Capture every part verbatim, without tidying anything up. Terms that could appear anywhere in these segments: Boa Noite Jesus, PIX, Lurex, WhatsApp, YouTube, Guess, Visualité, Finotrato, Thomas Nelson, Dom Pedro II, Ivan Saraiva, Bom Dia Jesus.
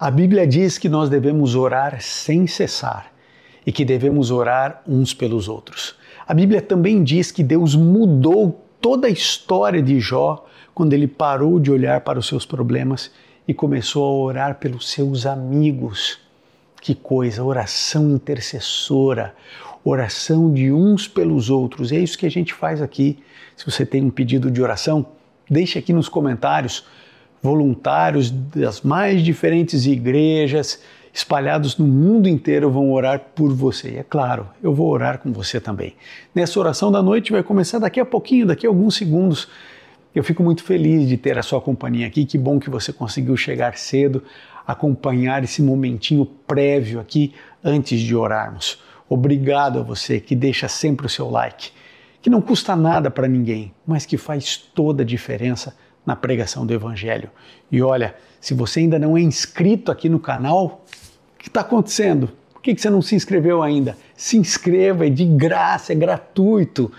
A Bíblia diz que nós devemos orar sem cessar e que devemos orar uns pelos outros. A Bíblia também diz que Deus mudou toda a história de Jó quando ele parou de olhar para os seus problemas e começou a orar pelos seus amigos. Que coisa, oração intercessora, oração de uns pelos outros. É isso que a gente faz aqui. Se você tem um pedido de oração, deixe aqui nos comentários. Voluntários das mais diferentes igrejas espalhados no mundo inteiro vão orar por você. E é claro, eu vou orar com você também. Nessa oração da noite vai começar daqui a pouquinho, daqui a alguns segundos. Eu fico muito feliz de ter a sua companhia aqui. Que bom que você conseguiu chegar cedo, acompanhar esse momentinho prévio aqui antes de orarmos. Obrigado a você que deixa sempre o seu like, que não custa nada para ninguém, mas que faz toda a diferença na pregação do Evangelho. E olha, se você ainda não é inscrito aqui no canal, o que está acontecendo? Por que você não se inscreveu ainda? Se inscreva, é de graça, é gratuito.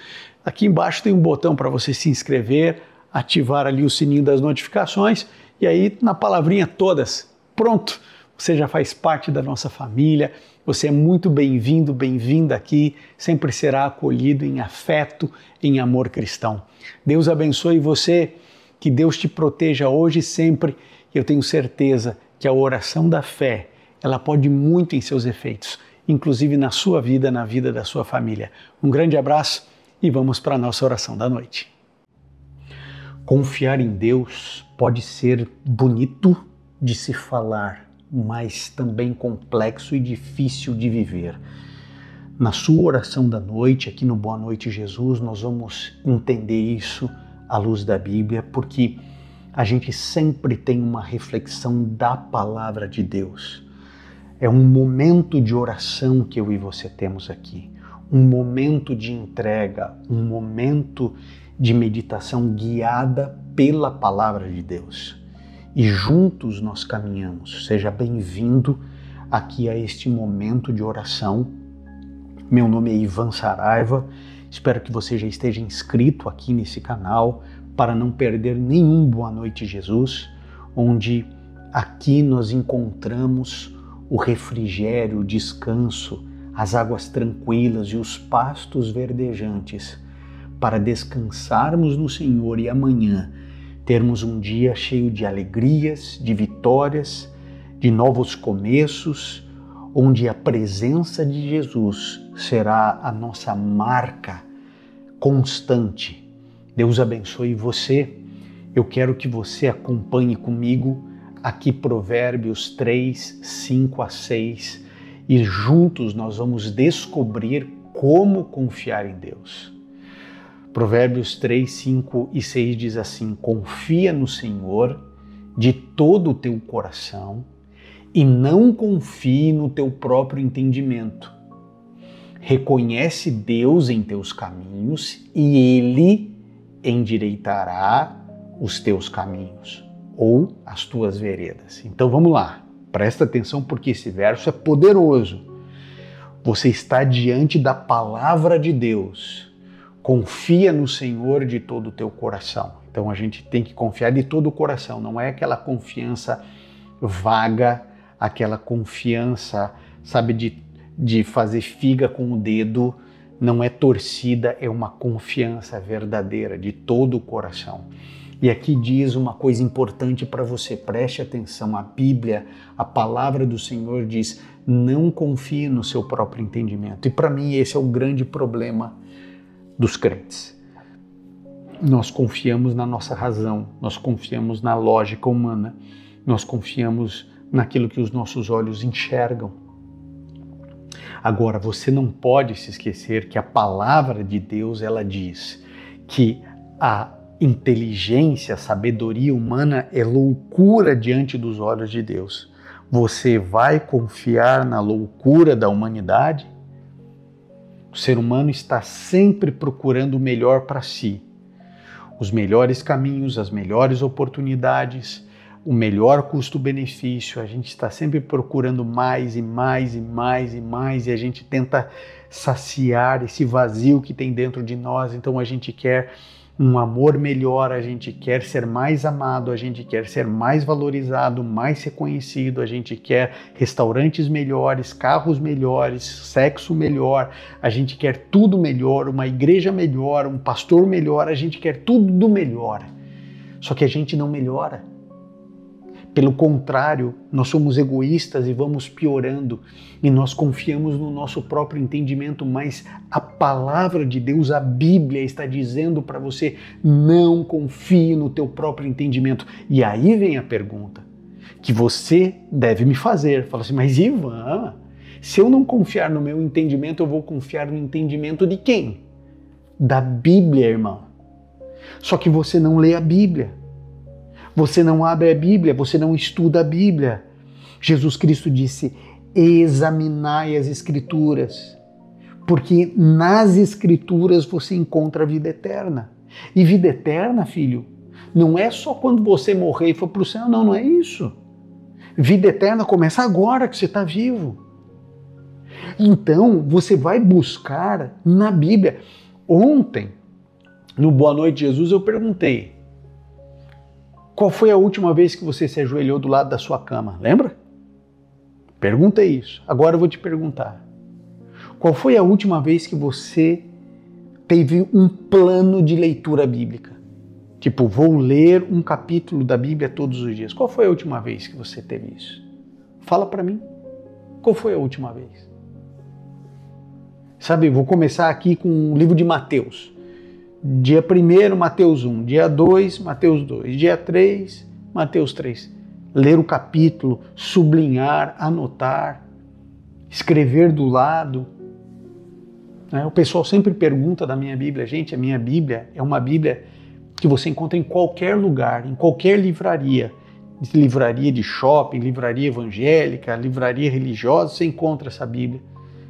Aqui embaixo tem um botão para você se inscrever, ativar ali o sininho das notificações e aí na palavrinha todas, pronto, você já faz parte da nossa família, você é muito bem-vindo, bem-vinda aqui, sempre será acolhido em afeto, em amor cristão. Deus abençoe você, que Deus te proteja hoje e sempre. Eu tenho certeza que a oração da fé, ela pode muito em seus efeitos, inclusive na sua vida, na vida da sua família. Um grande abraço e vamos para a nossa oração da noite. Confiar em Deus pode ser bonito de se falar, mas também complexo e difícil de viver. Na sua oração da noite, aqui no Boa Noite Jesus, nós vamos entender isso à luz da Bíblia, porque a gente sempre tem uma reflexão da Palavra de Deus. É um momento de oração que eu e você temos aqui, um momento de entrega, um momento de meditação guiada pela Palavra de Deus. E juntos nós caminhamos. Seja bem-vindo aqui a este momento de oração. Meu nome é Ivan Saraiva. Espero que você já esteja inscrito aqui nesse canal para não perder nenhum Boa Noite Jesus, onde aqui nós encontramos o refrigério, o descanso, as águas tranquilas e os pastos verdejantes para descansarmos no Senhor e amanhã termos um dia cheio de alegrias, de vitórias, de novos começos, onde a presença de Jesus será a nossa marca constante. Deus abençoe você. Eu quero que você acompanhe comigo aqui Provérbios três, cinco a seis e juntos nós vamos descobrir como confiar em Deus. Provérbios três, cinco e seis diz assim: confia no Senhor de todo o teu coração e não confie no teu próprio entendimento. Reconhece Deus em teus caminhos e Ele endireitará os teus caminhos ou as tuas veredas. Então vamos lá, presta atenção porque esse verso é poderoso. Você está diante da palavra de Deus. Confia no Senhor de todo o teu coração. Então a gente tem que confiar de todo o coração. Não é aquela confiança vaga, aquela confiança, sabe, de, de fazer figa com o dedo. Não é torcida, é uma confiança verdadeira, de todo o coração. E aqui diz uma coisa importante para você. Preste atenção. A Bíblia, a palavra do Senhor diz, não confie no seu próprio entendimento. E para mim esse é o grande problema dos crentes. Nós confiamos na nossa razão, nós confiamos na lógica humana, nós confiamos naquilo que os nossos olhos enxergam. Agora, você não pode se esquecer que a palavra de Deus, ela diz que a inteligência, a sabedoria humana é loucura diante dos olhos de Deus. Você vai confiar na loucura da humanidade? O ser humano está sempre procurando o melhor para si, os melhores caminhos, as melhores oportunidades, o melhor custo-benefício. A gente está sempre procurando mais e mais e mais e mais e a gente tenta saciar esse vazio que tem dentro de nós. Então a gente quer um amor melhor, a gente quer ser mais amado, a gente quer ser mais valorizado, mais reconhecido, a gente quer restaurantes melhores, carros melhores, sexo melhor, a gente quer tudo melhor, uma igreja melhor, um pastor melhor, a gente quer tudo do melhor. Só que a gente não melhora. Pelo contrário, nós somos egoístas e vamos piorando, e nós confiamos no nosso próprio entendimento, mas a palavra de Deus, a Bíblia, está dizendo para você: não confie no teu próprio entendimento. E aí vem a pergunta que você deve me fazer. Fala assim: mas Ivan, se eu não confiar no meu entendimento, eu vou confiar no entendimento de quem? Da Bíblia, irmão. Só que você não lê a Bíblia. Você não abre a Bíblia, você não estuda a Bíblia. Jesus Cristo disse: examinai as Escrituras, porque nas Escrituras você encontra a vida eterna. E vida eterna, filho, não é só quando você morrer e for para o céu, não, não é isso. Vida eterna começa agora que você está vivo. Então, você vai buscar na Bíblia. Ontem, no Boa Noite Jesus, eu perguntei: qual foi a última vez que você se ajoelhou do lado da sua cama? Lembra? Pergunta isso. Agora eu vou te perguntar: qual foi a última vez que você teve um plano de leitura bíblica? Tipo, vou ler um capítulo da Bíblia todos os dias. Qual foi a última vez que você teve isso? Fala para mim. Qual foi a última vez? Sabe, vou começar aqui com o livro de Mateus. Dia primeiro, Mateus um. Dia dois, Mateus dois. Dia três, Mateus três. Ler o capítulo, sublinhar, anotar, escrever do lado. O pessoal sempre pergunta da minha Bíblia. Gente, a minha Bíblia é uma Bíblia que você encontra em qualquer lugar, em qualquer livraria. Livraria de shopping, livraria evangélica, livraria religiosa, você encontra essa Bíblia.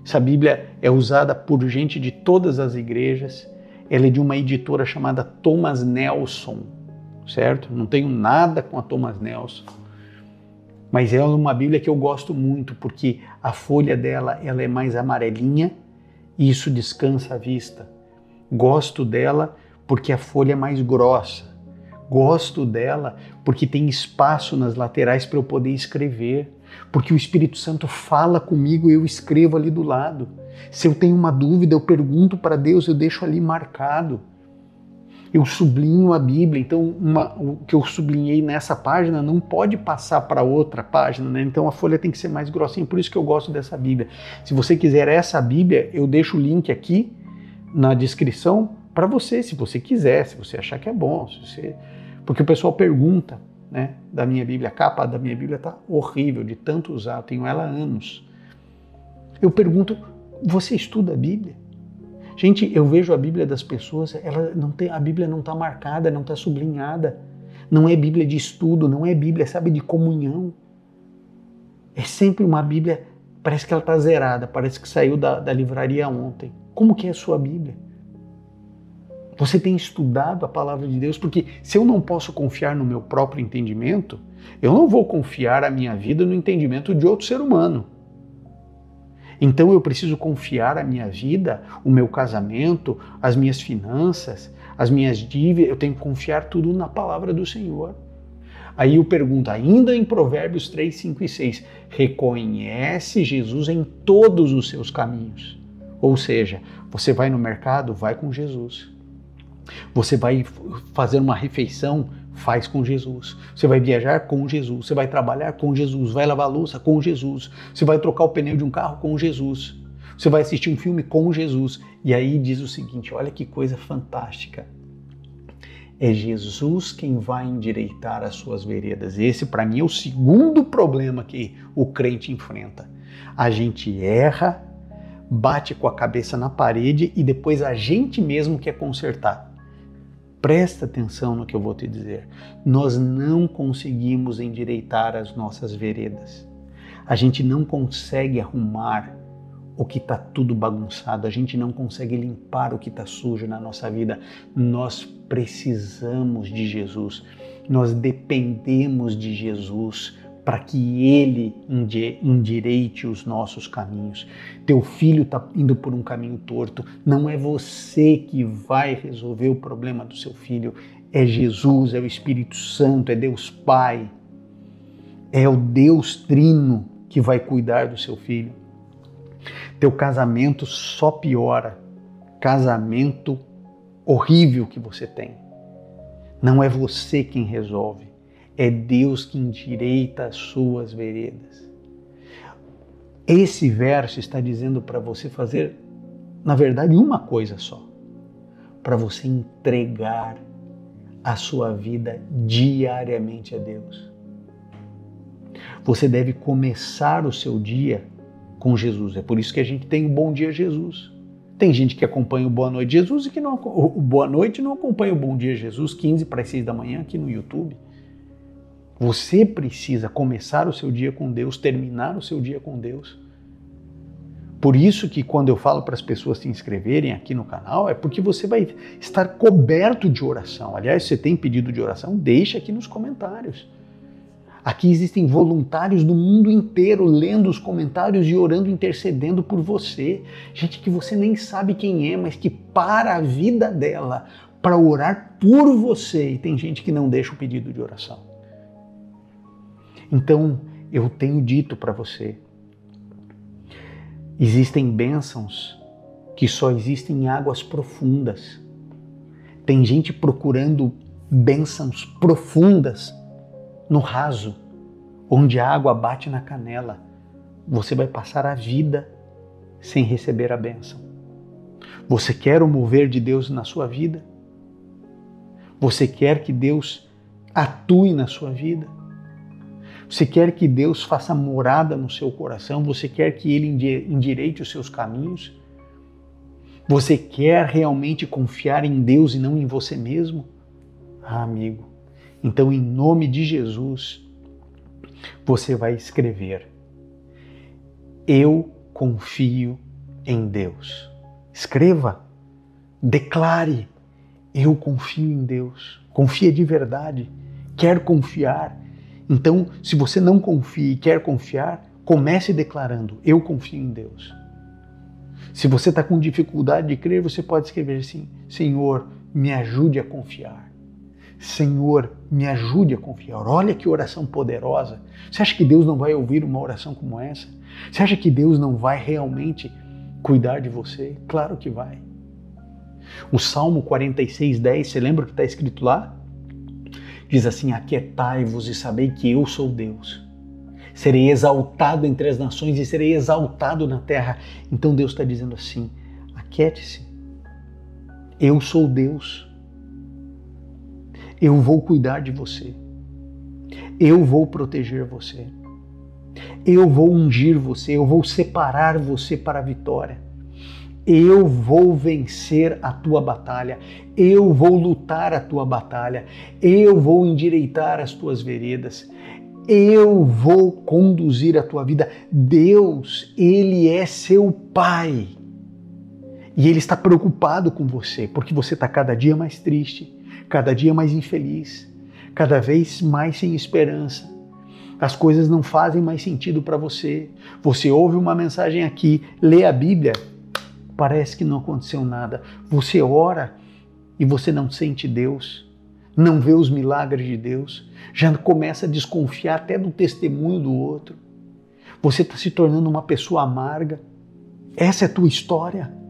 Essa Bíblia é usada por gente de todas as igrejas. Ela é de uma editora chamada Thomas Nelson, certo? Não tenho nada com a Thomas Nelson, mas ela é uma Bíblia que eu gosto muito, porque a folha dela ela é mais amarelinha e isso descansa a vista. Gosto dela porque a folha é mais grossa. Gosto dela porque tem espaço nas laterais para eu poder escrever, porque o Espírito Santo fala comigo e eu escrevo ali do lado. Se eu tenho uma dúvida, eu pergunto para Deus, eu deixo ali marcado. Eu sublinho a Bíblia, então uma, o que eu sublinhei nessa página não pode passar para outra página, né? Então a folha tem que ser mais grossinha, por isso que eu gosto dessa Bíblia. Se você quiser essa Bíblia, eu deixo o link aqui na descrição para você, se você quiser, se você achar que é bom. Se você... Porque o pessoal pergunta, né, da minha Bíblia, a capa da minha Bíblia está horrível, de tanto usar, eu tenho ela há anos. Eu pergunto: você estuda a Bíblia? Gente, eu vejo a Bíblia das pessoas, ela não tem, a Bíblia não está marcada, não está sublinhada. Não é Bíblia de estudo, não é Bíblia, sabe, de comunhão. É sempre uma Bíblia, parece que ela está zerada, parece que saiu da, da livraria ontem. Como que é a sua Bíblia? Você tem estudado a palavra de Deus? Porque se eu não posso confiar no meu próprio entendimento, eu não vou confiar a minha vida no entendimento de outro ser humano. Então eu preciso confiar a minha vida, o meu casamento, as minhas finanças, as minhas dívidas, eu tenho que confiar tudo na palavra do Senhor. Aí eu pergunto, ainda em Provérbios três, cinco e seis, reconhece Jesus em todos os seus caminhos. Ou seja, você vai no mercado, vai com Jesus. Você vai fazer uma refeição, faz com Jesus. Você vai viajar com Jesus. Você vai trabalhar com Jesus. Vai lavar a louça com Jesus. Você vai trocar o pneu de um carro com Jesus. Você vai assistir um filme com Jesus. E aí diz o seguinte, olha que coisa fantástica. É Jesus quem vai endireitar as suas veredas. Esse, para mim, é o segundo problema que o crente enfrenta. A gente erra, bate com a cabeça na parede e depois a gente mesmo quer consertar. Presta atenção no que eu vou te dizer. Nós não conseguimos endireitar as nossas veredas. A gente não consegue arrumar o que está tudo bagunçado. A gente não consegue limpar o que está sujo na nossa vida. Nós precisamos de Jesus. Nós dependemos de Jesus para que Ele endireite os nossos caminhos. Teu filho está indo por um caminho torto, não é você que vai resolver o problema do seu filho, é Jesus, é o Espírito Santo, é Deus Pai, é o Deus Trino que vai cuidar do seu filho. Teu casamento só piora, casamento horrível que você tem. Não é você quem resolve, é Deus que endireita as suas veredas. Esse verso está dizendo para você fazer, na verdade, uma coisa só. Para você entregar a sua vida diariamente a Deus. Você deve começar o seu dia com Jesus. É por isso que a gente tem o Bom Dia Jesus. Tem gente que acompanha o Boa Noite Jesus e que não, o Boa Noite não acompanha o Bom Dia Jesus, quinze para as seis da manhã aqui no YouTube. Você precisa começar o seu dia com Deus, terminar o seu dia com Deus. Por isso que quando eu falo para as pessoas se inscreverem aqui no canal, é porque você vai estar coberto de oração. Aliás, se você tem pedido de oração, deixa aqui nos comentários. Aqui existem voluntários do mundo inteiro lendo os comentários e orando, intercedendo por você. Gente que você nem sabe quem é, mas que para a vida dela para orar por você. E tem gente que não deixa o pedido de oração. Então, eu tenho dito para você, existem bênçãos que só existem em águas profundas. Tem gente procurando bênçãos profundas no raso, onde a água bate na canela. Você vai passar a vida sem receber a bênção. Você quer o mover de Deus na sua vida? Você quer que Deus atue na sua vida? Você quer que Deus faça morada no seu coração? Você quer que Ele endireite os seus caminhos? Você quer realmente confiar em Deus e não em você mesmo? Ah, amigo, então, em nome de Jesus, você vai escrever: eu confio em Deus. Escreva, declare: eu confio em Deus. Confia de verdade, quer confiar. Então, se você não confia e quer confiar, comece declarando: eu confio em Deus. Se você está com dificuldade de crer, você pode escrever assim: Senhor, me ajude a confiar. Senhor, me ajude a confiar. Olha que oração poderosa. Você acha que Deus não vai ouvir uma oração como essa? Você acha que Deus não vai realmente cuidar de você? Claro que vai. O Salmo quarenta e seis, dez, você lembra o que está escrito lá? Diz assim: aquietai-vos e sabei que eu sou Deus. Serei exaltado entre as nações e serei exaltado na terra. Então Deus está dizendo assim: aquiete-se. Eu sou Deus. Eu vou cuidar de você, eu vou proteger você, eu vou ungir você, eu vou separar você para a vitória, eu vou vencer a tua batalha, eu vou lutar a tua batalha, eu vou endireitar as tuas veredas, eu vou conduzir a tua vida. Deus, Ele é seu Pai e Ele está preocupado com você, porque você está cada dia mais triste, cada dia mais infeliz, cada vez mais sem esperança. As coisas não fazem mais sentido para você. Você ouve uma mensagem aqui, lê a Bíblia, parece que não aconteceu nada. Você ora e você não sente Deus, não vê os milagres de Deus, já começa a desconfiar até do testemunho do outro. Você está se tornando uma pessoa amarga. Essa é a tua história.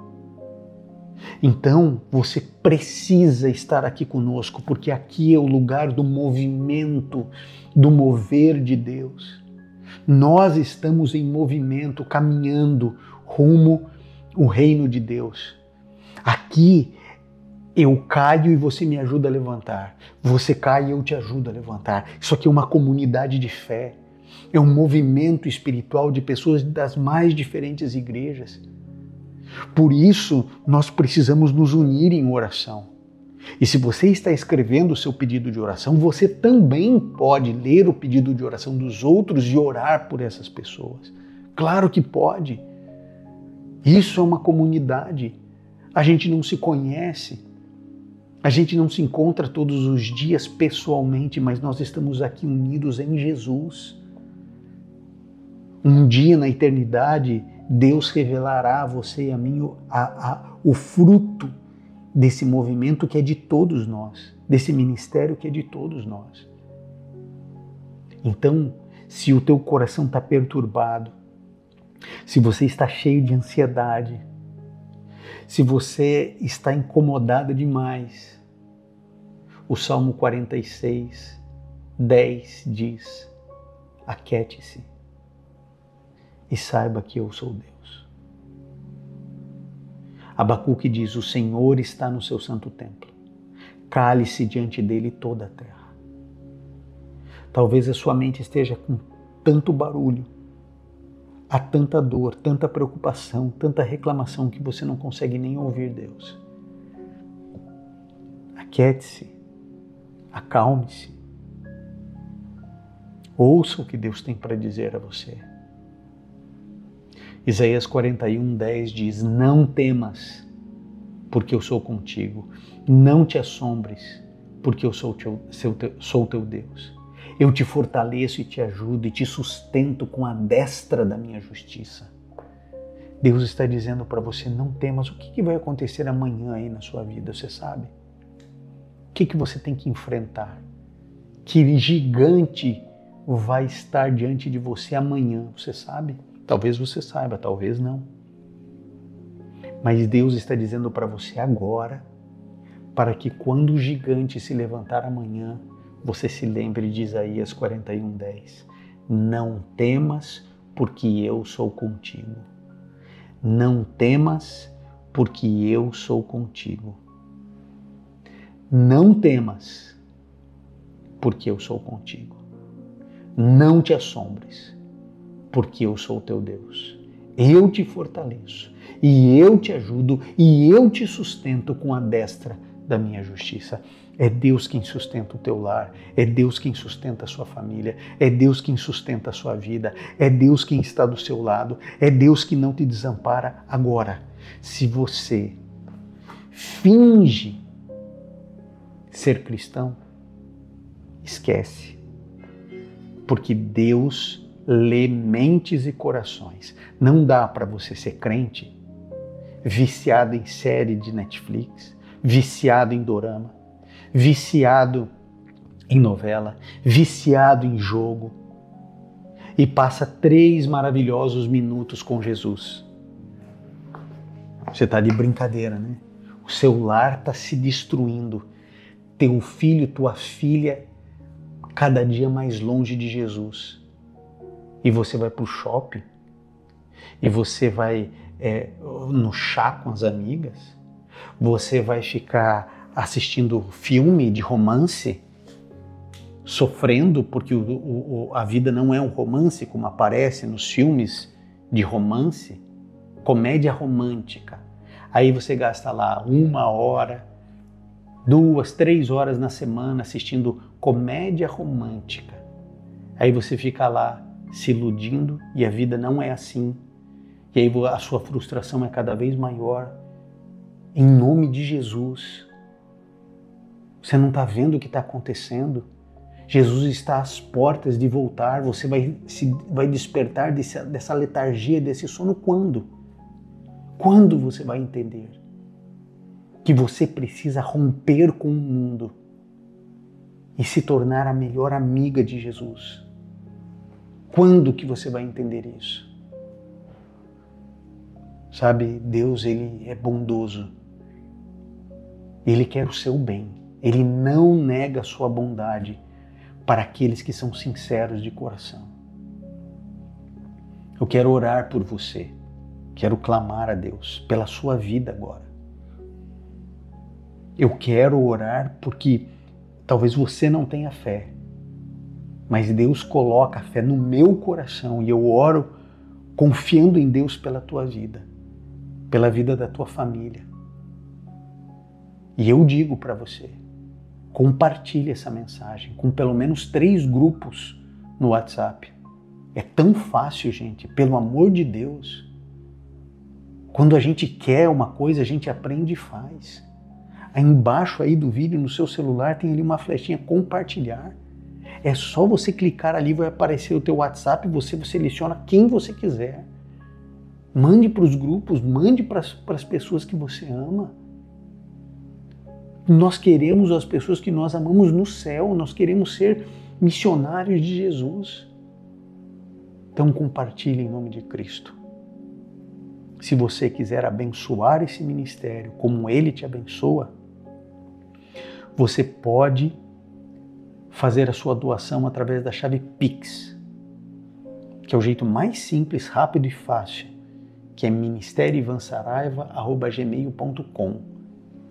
Então, você precisa estar aqui conosco, porque aqui é o lugar do movimento, do mover de Deus. Nós estamos em movimento, caminhando rumo ao reino de Deus. Aqui eu caio e você me ajuda a levantar. Você cai e eu te ajudo a levantar. Isso aqui é uma comunidade de fé. É um movimento espiritual de pessoas das mais diferentes igrejas. Por isso, nós precisamos nos unir em oração. E se você está escrevendo o seu pedido de oração, você também pode ler o pedido de oração dos outros e orar por essas pessoas. Claro que pode. Isso é uma comunidade. A gente não se conhece. A gente não se encontra todos os dias pessoalmente, mas nós estamos aqui unidos em Jesus. Um dia na eternidade, Deus revelará a você e a mim a, a, o fruto desse movimento que é de todos nós, desse ministério que é de todos nós. Então, se o teu coração está perturbado, se você está cheio de ansiedade, se você está incomodado demais, o Salmo quarenta e seis, dez diz: aquiete-se e saiba que eu sou Deus. Abacuque diz: o Senhor está no seu santo templo, cale-se diante dele toda a terra. Talvez a sua mente esteja com tanto barulho, há tanta dor, tanta preocupação, tanta reclamação que você não consegue nem ouvir Deus. Aquiete-se, acalme-se, ouça o que Deus tem para dizer a você. Isaías quarenta e um, dez diz: não temas, porque eu sou contigo, não te assombres, porque eu sou teu, seu, teu, sou teu Deus. Eu te fortaleço e te ajudo e te sustento com a destra da minha justiça. Deus está dizendo para você: não temas. O que vai acontecer amanhã aí na sua vida, você sabe? O que você tem que enfrentar? Que gigante vai estar diante de você amanhã, você sabe? Talvez você saiba, talvez não. Mas Deus está dizendo para você agora, para que quando o gigante se levantar amanhã, você se lembre de Isaías quarenta e um, dez. Não temas, porque eu sou contigo. Não temas, porque eu sou contigo. Não temas, porque eu sou contigo. Não te assombres, porque eu sou teu Deus. Eu te fortaleço, e eu te ajudo, e eu te sustento com a destra da minha justiça. É Deus quem sustenta o teu lar, é Deus quem sustenta a sua família, é Deus quem sustenta a sua vida, é Deus quem está do seu lado, é Deus que não te desampara. Agora, se você finge ser cristão, esquece, porque Deus lê mentes e corações. Não dá para você ser crente viciado em série de Netflix, viciado em dorama, viciado em novela, viciado em jogo, e passa três maravilhosos minutos com Jesus. Você está de brincadeira, né? O seu lar está se destruindo, teu filho, tua filha, cada dia mais longe de Jesus. E você vai para o shopping, e você vai é, no chá com as amigas, você vai ficar assistindo filme de romance, sofrendo porque o, o, a vida não é um romance como aparece nos filmes de romance, comédia romântica. Aí você gasta lá uma hora, duas, três horas na semana assistindo comédia romântica. Aí você fica lá se iludindo e a vida não é assim. E aí a sua frustração é cada vez maior. Em nome de Jesus, você não está vendo o que está acontecendo? Jesus está às portas de voltar. Você vai, se, vai despertar desse, dessa letargia, desse sono quando? Quando você vai entender que você precisa romper com o mundo e se tornar a melhor amiga de Jesus? Quando que você vai entender isso? Sabe, Deus, ele é bondoso. Ele quer o seu bem. Ele não nega a sua bondade para aqueles que são sinceros de coração. Eu quero orar por você. Quero clamar a Deus pela sua vida agora. Eu quero orar porque talvez você não tenha fé, mas Deus coloca a fé no meu coração e eu oro confiando em Deus pela tua vida, pela vida da tua família. E eu digo para você: compartilhe essa mensagem com pelo menos três grupos no WhatsApp. É tão fácil, gente, pelo amor de Deus. Quando a gente quer uma coisa, a gente aprende e faz. Aí embaixo aí do vídeo, no seu celular, tem ali uma flechinha compartilhar. É só você clicar ali, vai aparecer o teu WhatsApp, você seleciona quem você quiser. Mande para os grupos, mande para as pessoas que você ama. Nós queremos as pessoas que nós amamos no céu, nós queremos ser missionários de Jesus. Então compartilhe em nome de Cristo. Se você quiser abençoar esse ministério como ele te abençoa, você pode fazer a sua doação através da chave Pix, que é o jeito mais simples, rápido e fácil, que é ministério ivan saraiva arroba gmail ponto com,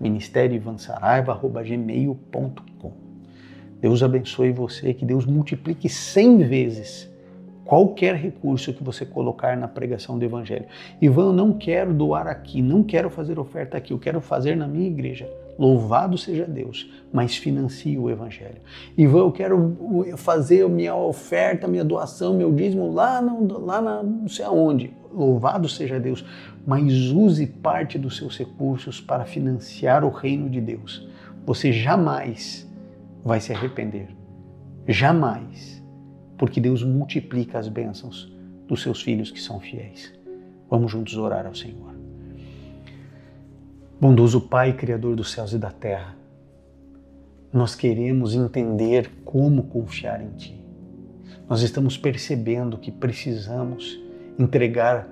ministério ivan saraiva arroba gmail ponto com. Deus abençoe você, que Deus multiplique cem vezes qualquer recurso que você colocar na pregação do Evangelho. Ivan, eu não quero doar aqui, não quero fazer oferta aqui, eu quero fazer na minha igreja. Louvado seja Deus, mas financie o Evangelho. Ivan, eu quero fazer minha oferta, minha doação, meu dízimo lá, no, lá na, não sei aonde. Louvado seja Deus, mas use parte dos seus recursos para financiar o reino de Deus. Você jamais vai se arrepender, jamais. Porque Deus multiplica as bênçãos dos seus filhos que são fiéis. Vamos juntos orar ao Senhor. Bondoso Pai, Criador dos céus e da terra, nós queremos entender como confiar em Ti. Nós estamos percebendo que precisamos entregar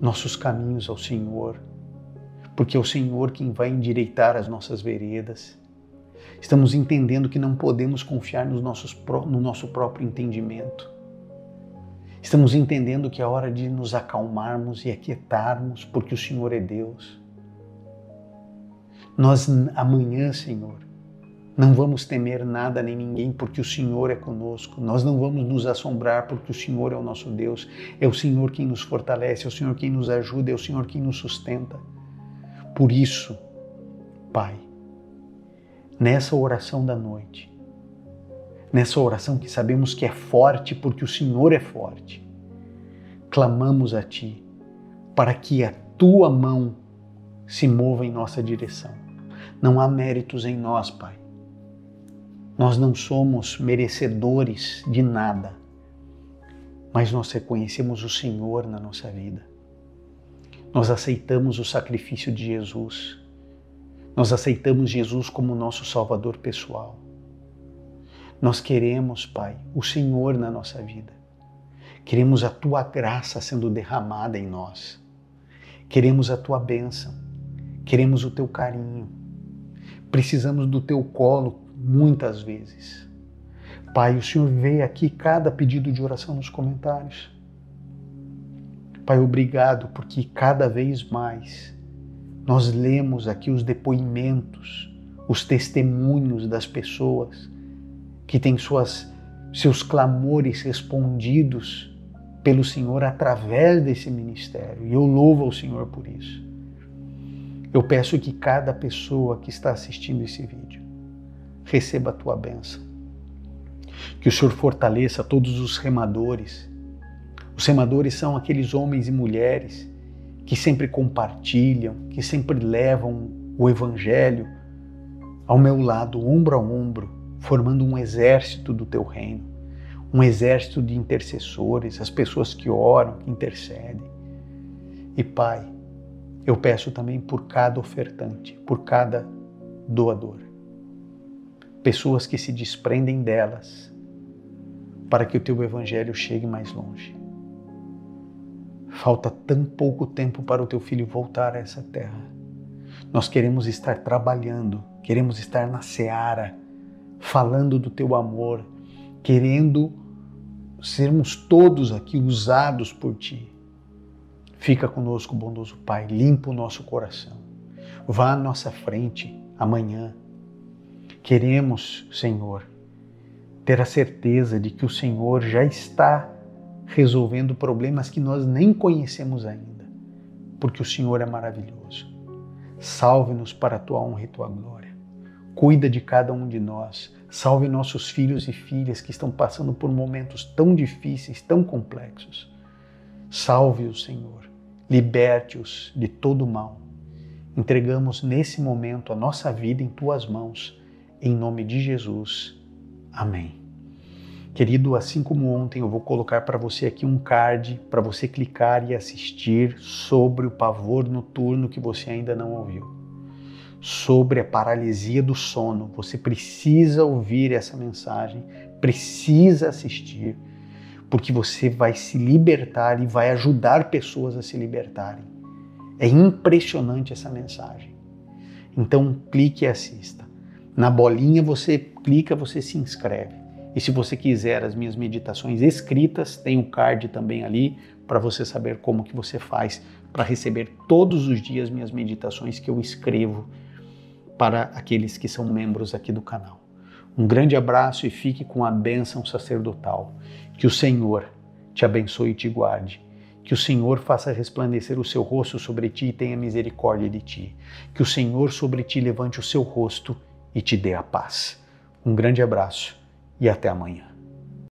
nossos caminhos ao Senhor, porque é o Senhor quem vai endireitar as nossas veredas. Estamos entendendo que não podemos confiar nos nossos, no nosso próprio entendimento. Estamos entendendo que é hora de nos acalmarmos e aquietarmos, porque o Senhor é Deus. Nós amanhã, Senhor, não vamos temer nada nem ninguém, porque o Senhor é conosco. Nós não vamos nos assombrar, porque o Senhor é o nosso Deus. É o Senhor quem nos fortalece, é o Senhor quem nos ajuda, é o Senhor quem nos sustenta. Por isso, Pai, nessa oração da noite, nessa oração que sabemos que é forte porque o Senhor é forte, clamamos a Ti para que a Tua mão se mova em nossa direção. Não há méritos em nós, Pai. Nós não somos merecedores de nada, mas nós reconhecemos o Senhor na nossa vida. Nós aceitamos o sacrifício de Jesus. Nós aceitamos Jesus como nosso Salvador pessoal. Nós queremos, Pai, o Senhor na nossa vida. Queremos a Tua graça sendo derramada em nós. Queremos a Tua bênção. Queremos o Teu carinho. Precisamos do Teu colo muitas vezes. Pai, o Senhor vê aqui cada pedido de oração nos comentários. Pai, obrigado, porque cada vez mais nós lemos aqui os depoimentos, os testemunhos das pessoas que têm suas, seus clamores respondidos pelo Senhor através desse ministério. E eu louvo ao Senhor por isso. Eu peço que cada pessoa que está assistindo esse vídeo receba a Tua bênção. Que o Senhor fortaleça todos os remadores. Os remadores são aqueles homens e mulheres que sempre compartilham, que sempre levam o Evangelho ao meu lado, ombro a ombro, formando um exército do Teu reino, um exército de intercessores, as pessoas que oram, que intercedem. E Pai, eu peço também por cada ofertante, por cada doador, pessoas que se desprendem delas, para que o Teu Evangelho chegue mais longe. Falta tão pouco tempo para o Teu Filho voltar a essa terra. Nós queremos estar trabalhando, queremos estar na seara, falando do Teu amor, querendo sermos todos aqui usados por Ti. Fica conosco, bondoso Pai, limpa o nosso coração. Vá à nossa frente amanhã. Queremos, Senhor, ter a certeza de que o Senhor já está resolvendo problemas que nós nem conhecemos ainda, porque o Senhor é maravilhoso. Salve-nos para a Tua honra e Tua glória. Cuida de cada um de nós. Salve nossos filhos e filhas que estão passando por momentos tão difíceis, tão complexos. Salve-os, Senhor. Liberte-os de todo mal. Entregamos nesse momento a nossa vida em Tuas mãos. Em nome de Jesus. Amém. Querido, assim como ontem, eu vou colocar para você aqui um card para você clicar e assistir sobre o pavor noturno que você ainda não ouviu, sobre a paralisia do sono. Você precisa ouvir essa mensagem, precisa assistir, porque você vai se libertar e vai ajudar pessoas a se libertarem. É impressionante essa mensagem. Então, clique e assista. Na bolinha você clica, você se inscreve. E se você quiser as minhas meditações escritas, tem o card também ali para você saber como que você faz para receber todos os dias minhas meditações que eu escrevo para aqueles que são membros aqui do canal. Um grande abraço e fique com a bênção sacerdotal. Que o Senhor te abençoe e te guarde. Que o Senhor faça resplandecer o seu rosto sobre ti e tenha misericórdia de ti. Que o Senhor sobre ti levante o seu rosto e te dê a paz. Um grande abraço e até amanhã.